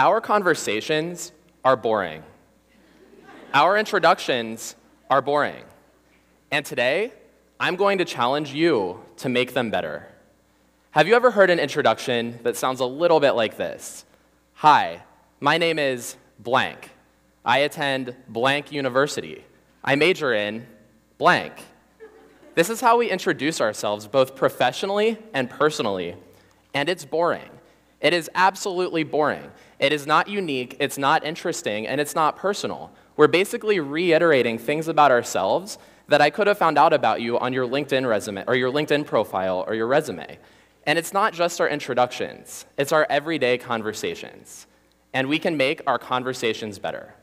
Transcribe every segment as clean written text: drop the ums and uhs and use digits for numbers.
Our conversations are boring. Our introductions are boring. And today, I'm going to challenge you to make them better. Have you ever heard an introduction that sounds a little bit like this? Hi, my name is blank. I attend blank university. I major in blank. This is how we introduce ourselves both professionally and personally, and it's boring. It is absolutely boring. It is not unique, it's not interesting, and it's not personal. We're basically reiterating things about ourselves that I could have found out about you on your LinkedIn resume, or your LinkedIn profile, or your resume. And it's not just our introductions, it's our everyday conversations. And we can make our conversations better.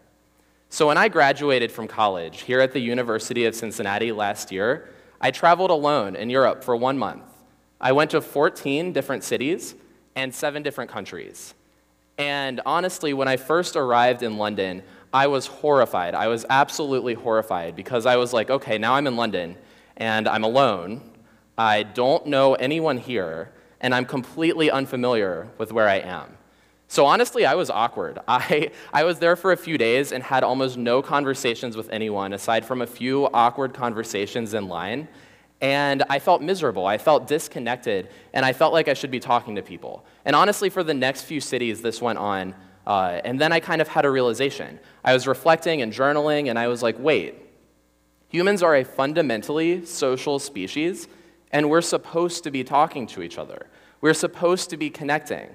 So when I graduated from college here at the University of Cincinnati last year, I traveled alone in Europe for 1 month. I went to 14 different cities and 7 different countries. And honestly, when I first arrived in London, I was horrified. I was absolutely horrified because I was like, okay, now I'm in London and I'm alone. I don't know anyone here and I'm completely unfamiliar with where I am. So honestly, I was awkward. I was there for a few days and had almost no conversations with anyone aside from a few awkward conversations in line. And I felt miserable, I felt disconnected, and I felt like I should be talking to people. And honestly, for the next few cities, this went on, and then I kind of had a realization. I was reflecting and journaling, and I was like, wait, humans are a fundamentally social species, and we're supposed to be talking to each other. We're supposed to be connecting.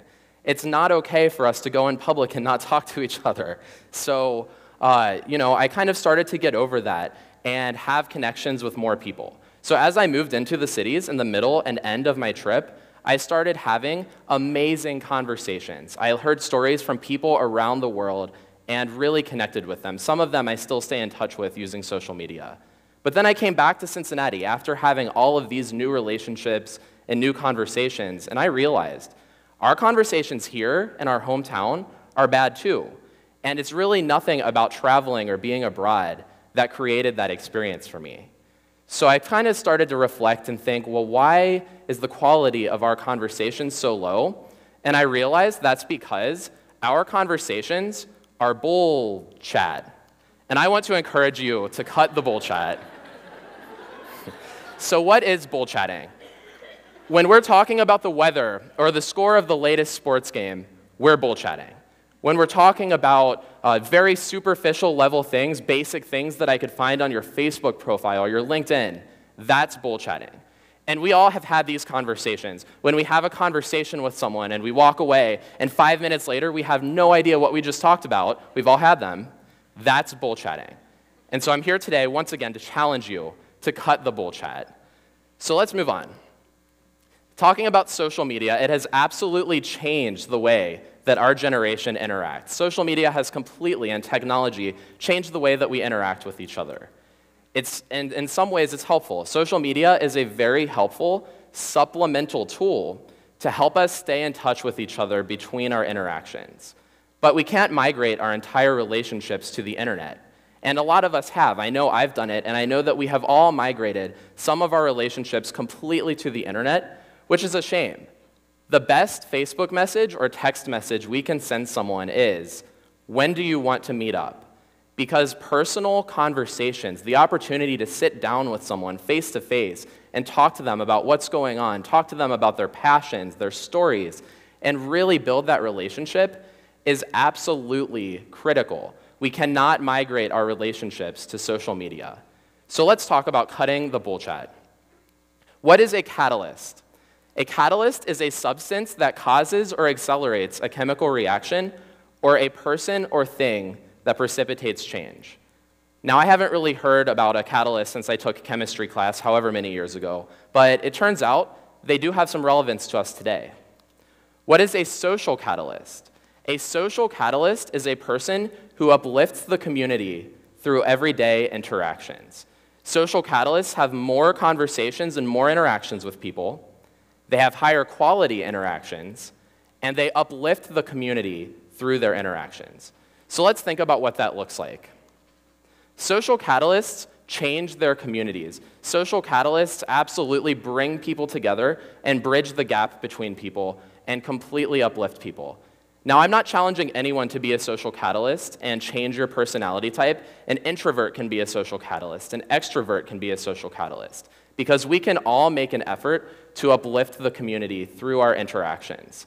It's not okay for us to go in public and not talk to each other. So, I kind of started to get over that and have connections with more people. So as I moved into the cities in the middle and end of my trip, I started having amazing conversations. I heard stories from people around the world and really connected with them. Some of them I still stay in touch with using social media. But then I came back to Cincinnati after having all of these new relationships and new conversations, and I realized our conversations here in our hometown are bad too. And it's really nothing about traveling or being abroad that created that experience for me. So I kind of started to reflect and think, well, why is the quality of our conversations so low? And I realized that's because our conversations are bull chat. And I want to encourage you to cut the bull chat. So what is bull chatting? When we're talking about the weather or the score of the latest sports game, we're bull chatting. When we're talking about very superficial level things, basic things that I could find on your Facebook profile or your LinkedIn, that's bull chatting. And we all have had these conversations. When we have a conversation with someone and we walk away and 5 minutes later we have no idea what we just talked about, we've all had them, that's bull chatting. And so I'm here today once again to challenge you to cut the bull chat. So let's move on. Talking about social media, it has absolutely changed the way that our generation interacts. Social media has completely, and technology, changed the way that we interact with each other. And in some ways, it's helpful. Social media is a very helpful supplemental tool to help us stay in touch with each other between our interactions. But we can't migrate our entire relationships to the internet. And a lot of us have. I know I've done it, and I know that we have all migrated some of our relationships completely to the internet, which is a shame. The best Facebook message or text message we can send someone is, when do you want to meet up? Because personal conversations, the opportunity to sit down with someone face to face and talk to them about what's going on, talk to them about their passions, their stories, and really build that relationship is absolutely critical. We cannot migrate our relationships to social media. So let's talk about cutting the bull chat. What is a catalyst? A catalyst is a substance that causes or accelerates a chemical reaction or a person or thing that precipitates change. Now, I haven't really heard about a catalyst since I took chemistry class however many years ago, but it turns out they do have some relevance to us today. What is a social catalyst? A social catalyst is a person who uplifts the community through everyday interactions. Social catalysts have more conversations and more interactions with people. They have higher quality interactions, and they uplift the community through their interactions. So let's think about what that looks like. Social catalysts change their communities. Social catalysts absolutely bring people together and bridge the gap between people and completely uplift people. Now, I'm not challenging anyone to be a social catalyst and change your personality type. An introvert can be a social catalyst. An extrovert can be a social catalyst. Because we can all make an effort to uplift the community through our interactions.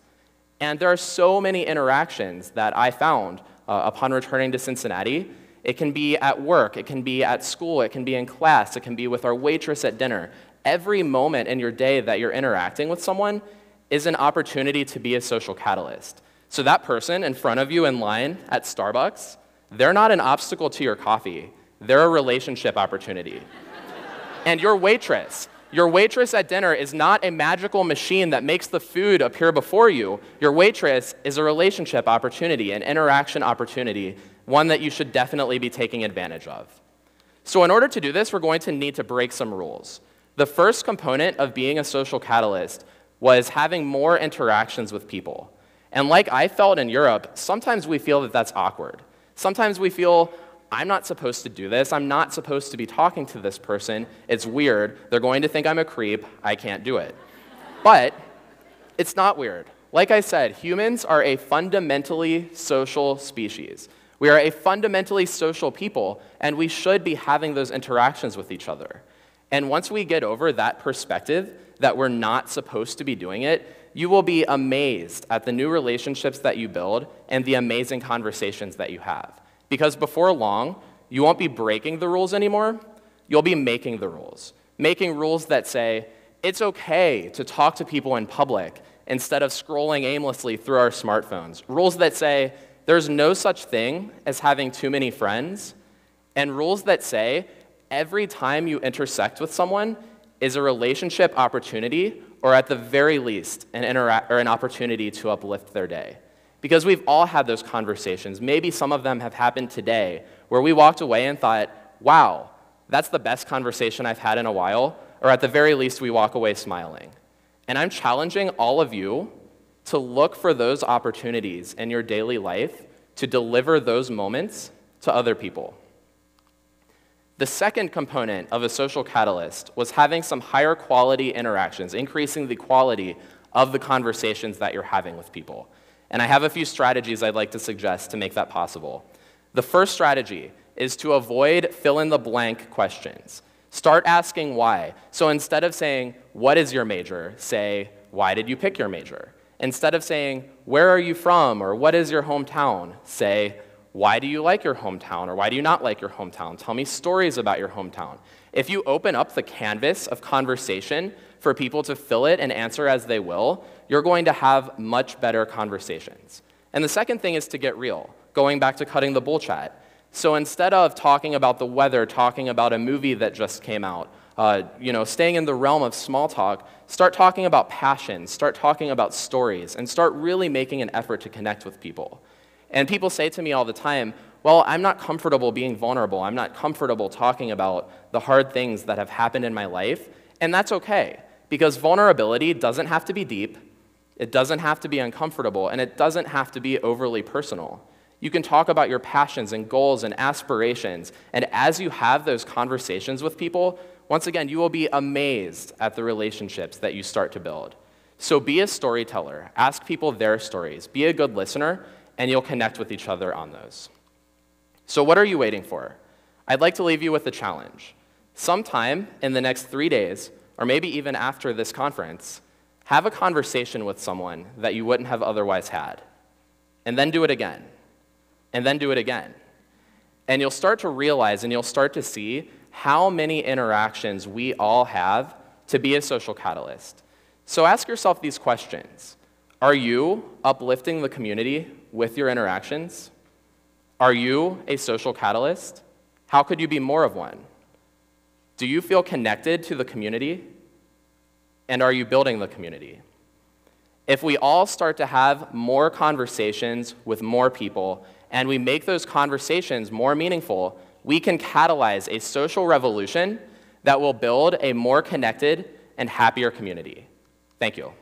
And there are so many interactions that I found upon returning to Cincinnati. It can be at work, it can be at school, it can be in class, it can be with our waitress at dinner. Every moment in your day that you're interacting with someone is an opportunity to be a social catalyst. So that person in front of you in line at Starbucks, they're not an obstacle to your coffee. They're a relationship opportunity. And your waitress at dinner is not a magical machine that makes the food appear before you. Your waitress is a relationship opportunity, an interaction opportunity, one that you should definitely be taking advantage of. So in order to do this, we're going to need to break some rules. The first component of being a social catalyst was having more interactions with people. And like I felt in Europe, sometimes we feel that that's awkward. Sometimes we feel, I'm not supposed to do this, I'm not supposed to be talking to this person, it's weird, they're going to think I'm a creep, I can't do it. But it's not weird. Like I said, humans are a fundamentally social species. We are a fundamentally social people, and we should be having those interactions with each other. And once we get over that perspective that we're not supposed to be doing it, you will be amazed at the new relationships that you build and the amazing conversations that you have. Because before long, you won't be breaking the rules anymore, you'll be making the rules. Making rules that say, it's okay to talk to people in public instead of scrolling aimlessly through our smartphones. Rules that say, there's no such thing as having too many friends. And rules that say, every time you intersect with someone is a relationship opportunity, or at the very least, an opportunity to uplift their day. Because we've all had those conversations. Maybe some of them have happened today, where we walked away and thought, wow, that's the best conversation I've had in a while, or at the very least, we walk away smiling. And I'm challenging all of you to look for those opportunities in your daily life to deliver those moments to other people. The second component of a social catalyst was having some higher quality interactions, increasing the quality of the conversations that you're having with people. And I have a few strategies I'd like to suggest to make that possible. The first strategy is to avoid fill-in-the-blank questions. Start asking why. So instead of saying, what is your major? Say, why did you pick your major? Instead of saying, where are you from? Or what is your hometown? Say, why do you like your hometown, or why do you not like your hometown? Tell me stories about your hometown. If you open up the canvas of conversation for people to fill it and answer as they will, you're going to have much better conversations. And the second thing is to get real, going back to cutting the bullshit. So instead of talking about the weather, talking about a movie that just came out, staying in the realm of small talk, start talking about passions, start talking about stories, and start really making an effort to connect with people. And people say to me all the time, well, I'm not comfortable being vulnerable. I'm not comfortable talking about the hard things that have happened in my life. And that's okay, because vulnerability doesn't have to be deep. It doesn't have to be uncomfortable, and it doesn't have to be overly personal. You can talk about your passions and goals and aspirations. And as you have those conversations with people, once again, you will be amazed at the relationships that you start to build. So be a storyteller. Ask people their stories. Be a good listener, and you'll connect with each other on those. So what are you waiting for? I'd like to leave you with a challenge. Sometime in the next 3 days, or maybe even after this conference, have a conversation with someone that you wouldn't have otherwise had. And then do it again. And then do it again. And you'll start to realize and you'll start to see how many interactions we all have to be a social catalyst. So ask yourself these questions. Are you uplifting the community with your interactions? Are you a social catalyst? How could you be more of one? Do you feel connected to the community? And are you building the community? If we all start to have more conversations with more people, and we make those conversations more meaningful, we can catalyze a social revolution that will build a more connected and happier community. Thank you.